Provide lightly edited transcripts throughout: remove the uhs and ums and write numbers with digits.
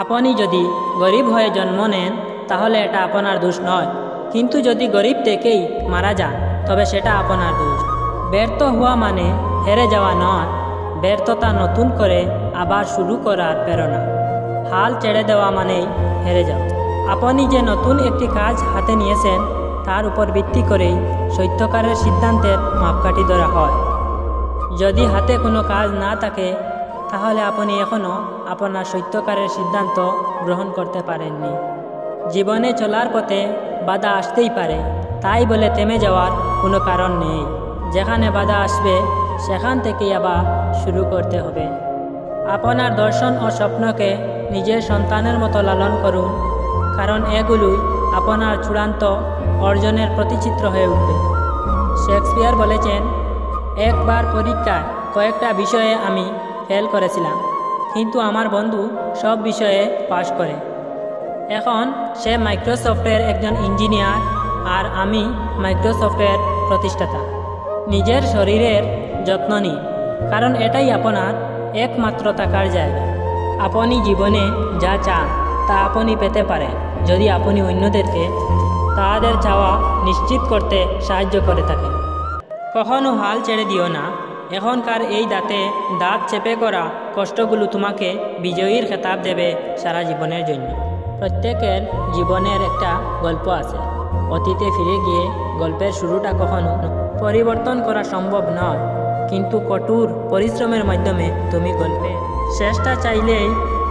आपनी जदि गरीब हये जन्म नेन ताहले एटा आपनार दोष नय, किन्तु जदि गरीब थेकेई मारा जान तबे सेटा आपनार दोष। व्यर्थ हुआ माने हेरे जावा नय, व्यर्थता नतून करे आबार शुरू करार प्रेरणा। हाल छेड़े देवा मानेई हेरे जाओ। आपनी जे नतून एकटी काज हाथे नियेछेन तार उपर भित्ति करेई सत्यकारेर सिद्धान्तेर मापकाठी धरा हय। जदि हाथे कोनो काज ना थाके ताहले आपनी एखोनो आपनार सत्यकारेर सिद्धान्त ग्रहण करते पारेननि। जीवने चलार पथे बाधा आसतेई पारे, ताई बोले थेमे जावार कोनो कारण नेई। जेखाने बाधा आसबे सेखान थेकेई आबार शुरू करते हबे। आपनार दर्शन और स्वप्नके निजेर सन्तानेर मतो लालन करुन, कारण एगुलोई आपनार चूड़ान्त अर्जनेर प्रतिचित्र हये उठबे। शेक्सपियर बोलेछेन, एक बार परीक्षाय कयेकटा विषये आमि फेल करेছিলাম, किन्तु आमार बंधु सब विषये पास करे। एखन से माइक्रोसफ्टेर एकजन इंजिनियर आर आमी माइक्रोसफ्टेर प्रतिष्ठाता। निजेर शरीरेर जत्न निन, कारण एटाई आपनार एकमात्र थाकार जायगा। आपनी जीवने जा चान ता आपनी पेते पारेन जदि आपनी अन्यदेरके तादेर चावा निश्चित करते साहाय्य करे थाकेन। कखनो हाल छेड़े दिओ ना। एखनकार एई दाते दाँत चेपे करा कष्टगुलो तुम्हें विजयीर खेताब देबे सारा जीवनेर जन्य। प्रत्येकेर जीवनेर एकटा गल्प आछे। अतीते फिरे गिये गल्पेर शुरूटा कखनो परिवर्तन करा सम्भव नय, किन्तु कठोर परिश्रमेर माध्यमे तुमी गल्पेर शेषटा चाइलेई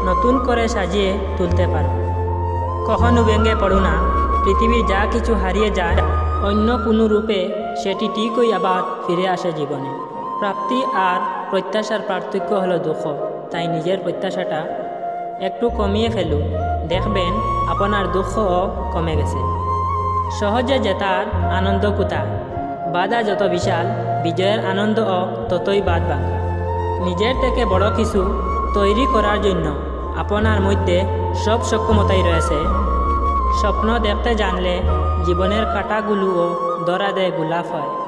नतून करे साजिये तुलते पारो। कखनो भेंगे पड़ो ना। पृथिबीर जा किछु हारिये जाय अन्य कोनो रूपे सेटी ठीकई आबार फिरे आसे जीवने। प्राप्ति और प्रत्याशार पार्थक्य हलो दुख, ताई निजेर प्रत्याशाटा एकटू कमिए फेलू, देखबेन आपनार दुख कमे गेछे। सहजे जेतार आनंद कूता, बाधा जत विशाल विजयेर आनंद ततई बादबाका। निजेर थेके बड़ो किछु तैरी करार जन्य आपनार मध्ये सब सक्षमताई रयेछे। स्वप्न देखते जानले जीवनेर कांटागुलो धरा देय गोलाप हय।